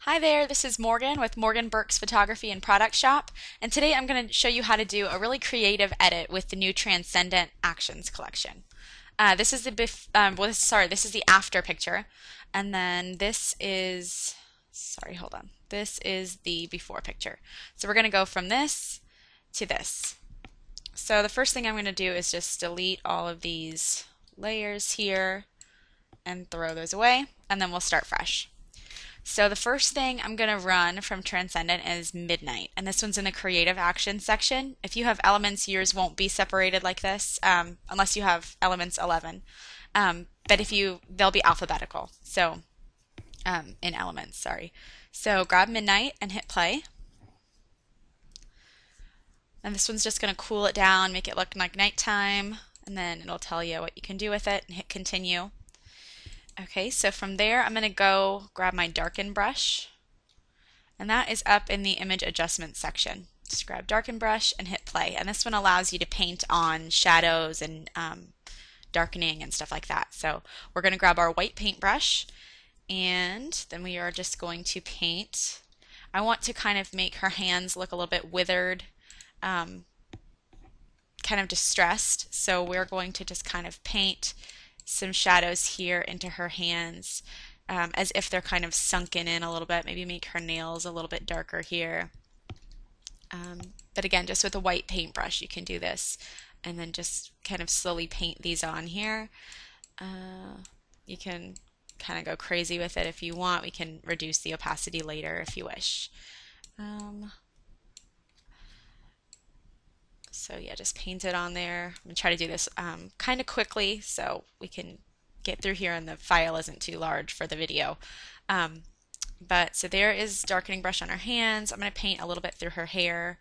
Hi there, this is Morgan with Morgan Burks Photography and Product Shop, and today I'm going to show you how to do a really creative edit with the new Transcendent Actions collection. This is the after picture, and then this is the before picture. So we're going to go from this to this. So the first thing I'm going to do is just delete all of these layers here and throw those away, and then we'll start fresh. So the first thing I'm going to run from Transcendent is Midnight, and this one's in the Creative Action section. If you have Elements, yours won't be separated like this, unless you have Elements 11. But if you, they'll be alphabetical. So in Elements, sorry. So grab Midnight and hit play. And this one's just going to cool it down, make it look like nighttime, and then it'll tell you what you can do with it, and hit continue. Okay, so from there I'm going to go grab my darken brush, and that is up in the image adjustment section. Just grab darken brush and hit play, and this one allows you to paint on shadows and darkening and stuff like that. So we're going to grab our white paintbrush, and then we are just going to paint. I want to kind of make her hands look a little bit withered, kind of distressed, so we're going to just kind of paint some shadows here into her hands, as if they're kind of sunken in a little bit. Maybe make her nails a little bit darker here. But again, just with a white paintbrush you can do this, and then just kind of slowly paint these on here. You can kind of go crazy with it if you want. We can reduce the opacity later if you wish. So yeah, just paint it on there. I'm going to try to do this kind of quickly so we can get through here and the file isn't too large for the video. So there is darkening brush on her hands. I'm going to paint a little bit through her hair,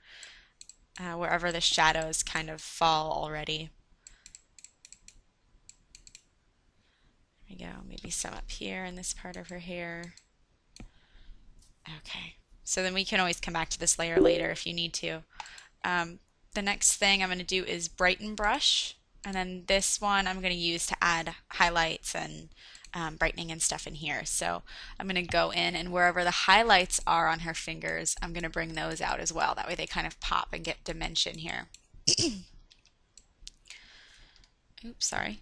wherever the shadows kind of fall already. There we go. Maybe some up here in this part of her hair. Okay. So then we can always come back to this layer later if you need to. The next thing I'm going to do is brighten brush, and then this one I'm going to use to add highlights and brightening and stuff in here. So I'm going to go in, and wherever the highlights are on her fingers, I'm going to bring those out as well. That way they kind of pop and get dimension here. Oops, sorry.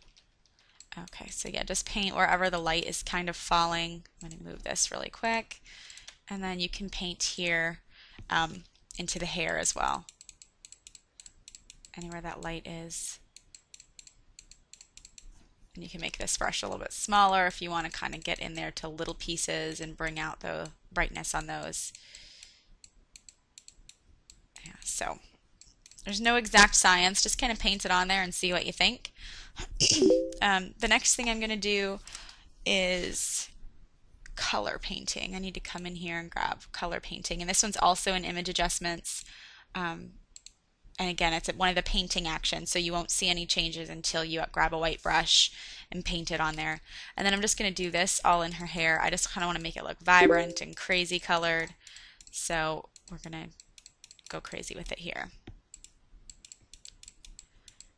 Okay, so yeah, just paint wherever the light is kind of falling. I'm going to move this really quick, and then you can paint here into the hair as well. Anywhere that light is. And you can make this brush a little bit smaller if you want to kind of get in there to little pieces and bring out the brightness on those. Yeah, so there's no exact science, just kind of paint it on there and see what you think. The next thing I'm going to do is color painting. I need to come in here and grab color painting, and this one's also in image adjustments. And again, it's one of the painting actions, so you won't see any changes until you grab a white brush and paint it on there. And then I'm just going to do this all in her hair. I just kind of want to make it look vibrant and crazy colored, so we're going to go crazy with it here.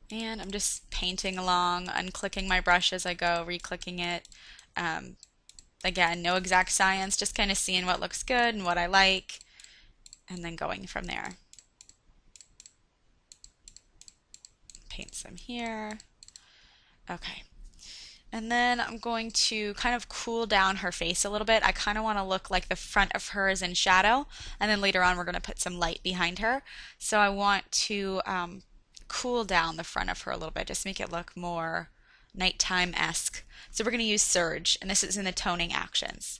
And I'm just painting along, unclicking my brush as I go, re-clicking it. Again, no exact science, just kind of seeing what looks good and what I like, and then going from there. Paint some here. Okay. And then I'm going to kind of cool down her face a little bit. I kind of want to look like the front of her is in shadow, and then later on we're going to put some light behind her. So I want to cool down the front of her a little bit, just make it look more nighttime-esque. So we're going to use Surge, and this is in the toning actions.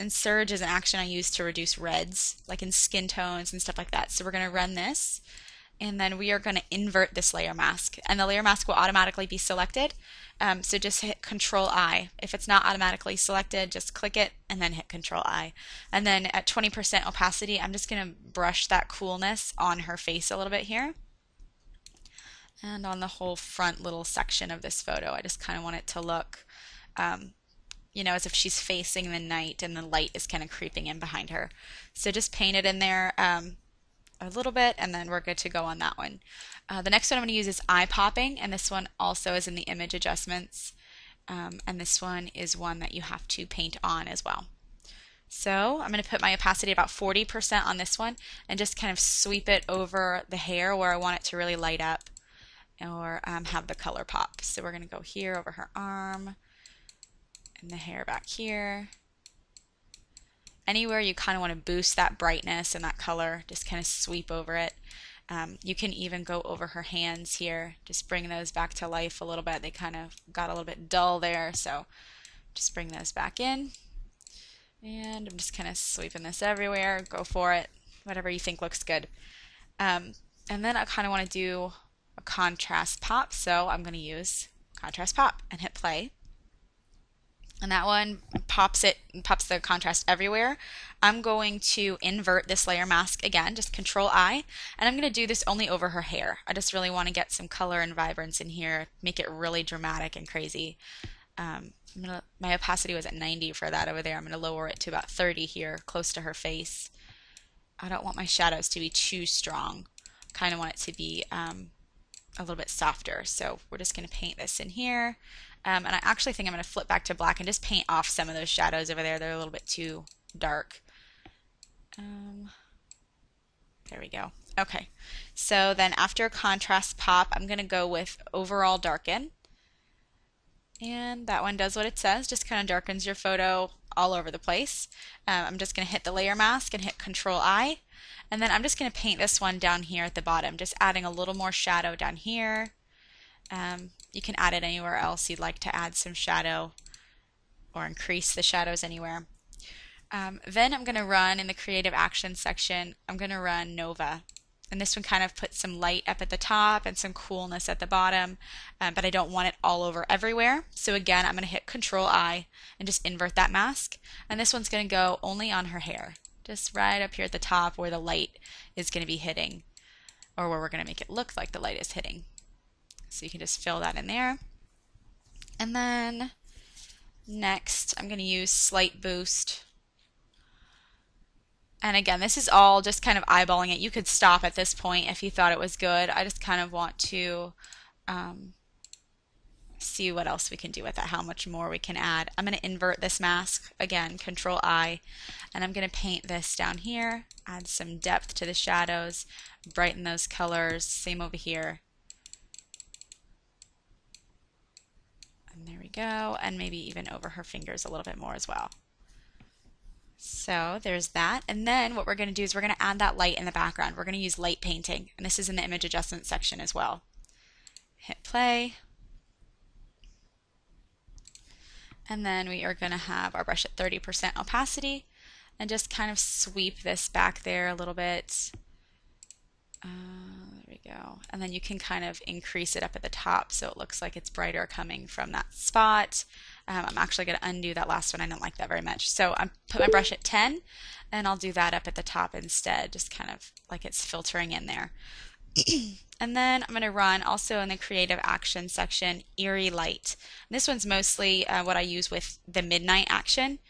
And Surge is an action I use to reduce reds, like in skin tones and stuff like that. So we're going to run this. And then we are going to invert this layer mask, and the layer mask will automatically be selected. So just hit Control I. If it's not automatically selected, just click it and then hit Control I. And then at 20% opacity, I'm just going to brush that coolness on her face a little bit here, and on the whole front little section of this photo. I just kind of want it to look, you know, as if she's facing the night and the light is kind of creeping in behind her. So just paint it in there. A little bit, and then we're good to go on that one. The next one I'm going to use is eye popping, and this one also is in the image adjustments, and this one is one that you have to paint on as well. So I'm going to put my opacity about 40% on this one and just kind of sweep it over the hair where I want it to really light up or have the color pop. So we're going to go here over her arm and the hair back here. Anywhere you kind of want to boost that brightness and that color, just kind of sweep over it. You can even go over her hands here, just bring those back to life a little bit. They kind of got a little bit dull there, so just bring those back in. And I'm just kind of sweeping this everywhere. Go for it, whatever you think looks good. And then I kind of want to do a contrast pop, so I'm going to use contrast pop and hit play. And that one pops the contrast everywhere. I'm going to invert this layer mask again, just Control I, and I'm going to do this only over her hair. I just really want to get some color and vibrance in here, make it really dramatic and crazy. My opacity was at 90 for that over there. I'm going to lower it to about 30 here, close to her face. I don't want my shadows to be too strong. I kind of want it to be a little bit softer. So we're just going to paint this in here. And I actually think I'm going to flip back to black and just paint off some of those shadows over there. They're a little bit too dark. There we go. Okay. So then after contrast pop, I'm going to go with overall darken. And that one does what it says, just kind of darkens your photo all over the place. I'm just going to hit the layer mask and hit Control I. And then I'm just going to paint this one down here at the bottom, just adding a little more shadow down here. You can add it anywhere else you'd like to add some shadow or increase the shadows anywhere. Then I'm going to run in the Creative Actions section, I'm going to run Nova. And this one kind of puts some light up at the top and some coolness at the bottom, but I don't want it all over everywhere. So again, I'm going to hit Control I and just invert that mask. And this one's going to go only on her hair, just right up here at the top where the light is going to be hitting, or where we're going to make it look like the light is hitting. So you can just fill that in there. And then next, I'm going to use Slight Boost. And again, this is all just kind of eyeballing it. You could stop at this point if you thought it was good. I just kind of want to see what else we can do with it, how much more we can add. I'm going to invert this mask. Again, Control I. And I'm going to paint this down here, add some depth to the shadows, brighten those colors. Same over here. And there we go. And maybe even over her fingers a little bit more as well. So there's that. And then what we're going to do is we're going to add that light in the background. We're going to use light painting. And this is in the image adjustment section as well. Hit play. And then we are going to have our brush at 30% opacity and just kind of sweep this back there a little bit. There we go. And then you can kind of increase it up at the top so it looks like it's brighter coming from that spot. I'm actually going to undo that last one. I don't like that very much. So I put my brush at 10 and I'll do that up at the top instead, just kind of like it's filtering in there. And then I'm going to run also in the Creative Action section, Eerie Light. And this one's mostly what I use with the Midnight action.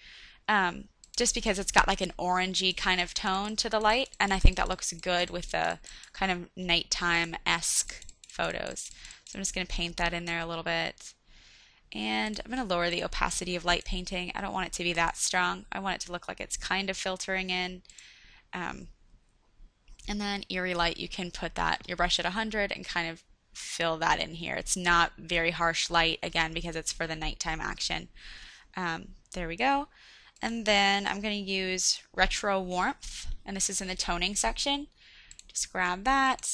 Just because it's got like an orangey kind of tone to the light, and I think that looks good with the kind of nighttime-esque photos. So I'm just going to paint that in there a little bit. And I'm going to lower the opacity of light painting. I don't want it to be that strong. I want it to look like it's kind of filtering in. And then Eerie Light, you can put that, your brush at 100 and kind of fill that in here. It's not very harsh light, again, because it's for the nighttime action. There we go. And then I'm going to use Retro Warmth, and this is in the toning section. Just grab that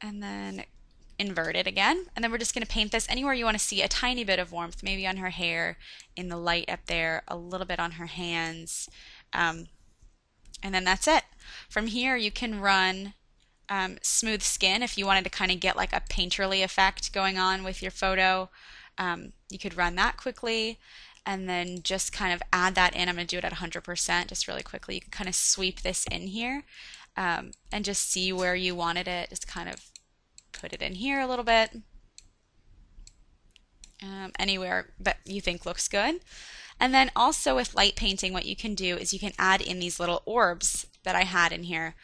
and then invert it again. And then we're just going to paint this anywhere you want to see a tiny bit of warmth, maybe on her hair, in the light up there, a little bit on her hands. And then that's it. From here, you can run Smooth Skin if you wanted to kind of get like a painterly effect going on with your photo. You could run that quickly. And then just kind of add that in. I'm going to do it at 100% just really quickly. You can kind of sweep this in here and just see where you wanted it. Just kind of put it in here a little bit. Anywhere that you think looks good. And then also with light painting, what you can do is you can add in these little orbs that I had in here.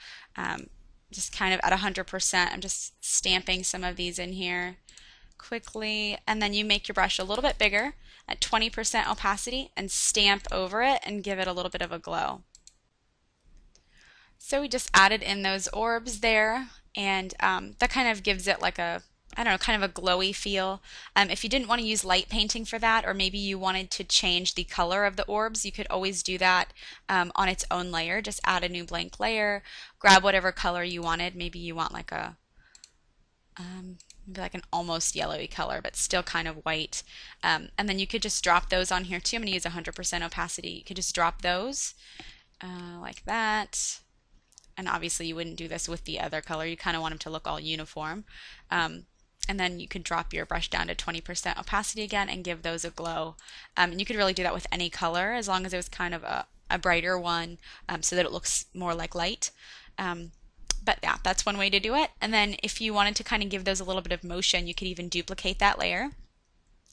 Just kind of at 100%. I'm just stamping some of these in here. quickly, and then you make your brush a little bit bigger at 20% opacity and stamp over it and give it a little bit of a glow. So we just added in those orbs there, and that kind of gives it like a, I don't know, kind of a glowy feel. If you didn't want to use light painting for that, or maybe you wanted to change the color of the orbs, you could always do that on its own layer. Just add a new blank layer, grab whatever color you wanted. Maybe you want like a maybe like an almost yellowy color, but still kind of white. And then you could just drop those on here too. I'm going to use 100% opacity. You could just drop those like that. And obviously you wouldn't do this with the other color. You kind of want them to look all uniform. And then you could drop your brush down to 20% opacity again and give those a glow. And you could really do that with any color as long as it was kind of a brighter one so that it looks more like light. But yeah, that's one way to do it. And then if you wanted to kind of give those a little bit of motion, you could even duplicate that layer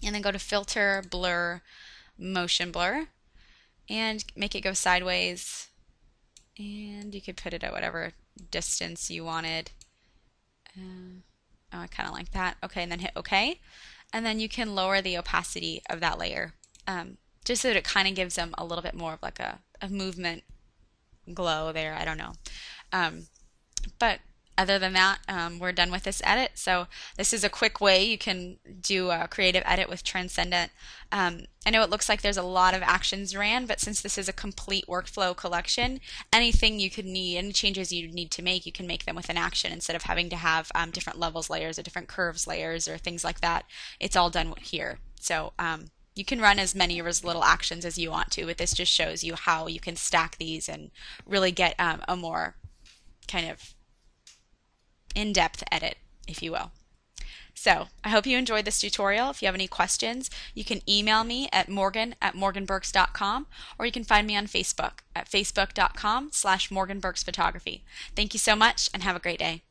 and then go to Filter, Blur, Motion Blur, and make it go sideways. And you could put it at whatever distance you wanted. Oh, I kind of like that. Okay, and then hit OK. And then you can lower the opacity of that layer just so that it kind of gives them a little bit more of like a movement glow there. I don't know. But other than that, we're done with this edit. So this is a quick way you can do a creative edit with Transcendent. I know it looks like there's a lot of actions ran, but since this is a complete workflow collection, anything you could need, any changes you need to make, you can make them with an action instead of having to have different levels layers or different curves layers or things like that. It's all done here. So you can run as many or as little actions as you want to, but this just shows you how you can stack these and really get a more kind of in-depth edit, if you will. So I hope you enjoyed this tutorial. If you have any questions, you can email me at morgan@morganburks.com, or you can find me on Facebook at facebook.com/morganburksphotography. Thank you so much and have a great day.